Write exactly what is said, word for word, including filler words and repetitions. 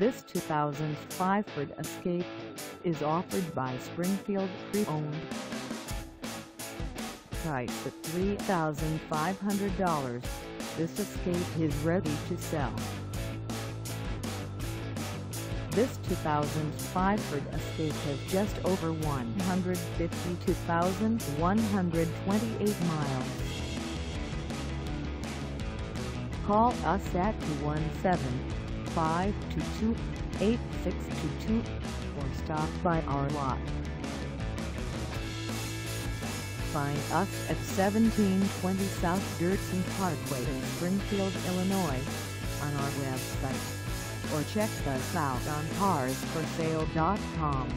This two thousand five Ford Escape is offered by Springfield Pre-Owned. Priced at three thousand five hundred dollars, this Escape is ready to sell. This two thousand five Ford Escape has just over one hundred fifty-two thousand one hundred twenty-eight miles. Call us at two one seven, five two two, eight six two two or stop by our lot. Find us at seventeen twenty South Dirksen Parkway in Springfield, Illinois, on our website, or check us out on cars for sale dot com.